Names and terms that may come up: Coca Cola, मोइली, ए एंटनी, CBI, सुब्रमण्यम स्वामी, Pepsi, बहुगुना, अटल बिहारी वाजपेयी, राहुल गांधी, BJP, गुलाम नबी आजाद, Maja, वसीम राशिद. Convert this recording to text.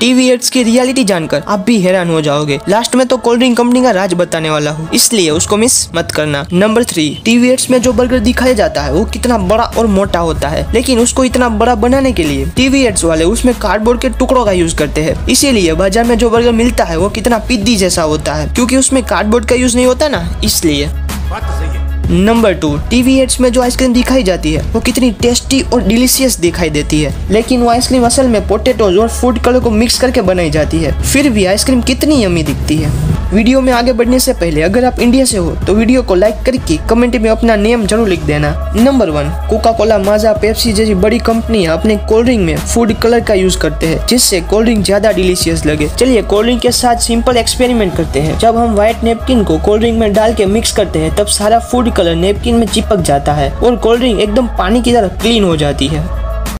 TV ads की reality जानकर आप भी हैरान हो जाओगे। लास्ट में तो कोल्ड ड्रिंक कंपनी का राज बताने वाला हूँ, इसलिए उसको मिस मत करना। नंबर 3, टीवी एड्स में जो बर्गर दिखाया जाता है वो कितना बड़ा और मोटा होता है, लेकिन उसको इतना बड़ा बनाने के लिए टीवी एड्स वाले उसमें कार्डबोर्ड के टुकड़ों का यूज करते हैं। इसीलिए बाजार में जो बर्गर मिलता है वो कितना पिद्दी जैसा होता है, क्योंकि उसमें कार्डबोर्ड का यूज नहीं होता ना, इसलिए। नंबर 2, टीवी एड्स में जो आइसक्रीम दिखाई जाती है वो कितनी टेस्टी और डिलीशियस दिखाई देती है, लेकिन वो आइसक्रीम असल में पोटैटोज और फूड कलर को मिक्स करके बनाई जाती है, फिर भी आइसक्रीम कितनी यम्मी दिखती है। वीडियो में आगे बढ़ने से पहले अगर आप इंडिया से हो तो वीडियो को लाइक करके कमेंट में अपना नेम जरूर लिख देना। Number 1, Coca Cola, Maaza, Pepsi जैसी बड़ी कंपनियां अपने कोल्ड ड्रिंक में फूड कलर का यूज करते हैं, जिससे कोल्ड ड्रिंक ज्यादा डिलीशियस लगे। चलिए कोल्ड ड्रिंक के साथ सिंपल एक्सपेरिमेंट करते हैं। जब हम व्हाइट नेपकिन को कोल्ड ड्रिंक में डाल के मिक्स करते हैं तब सारा फूड कलर नेपकिन में चिपक जाता है और कोल्ड ड्रिंक एकदम पानी की तरह क्लीन हो जाती है।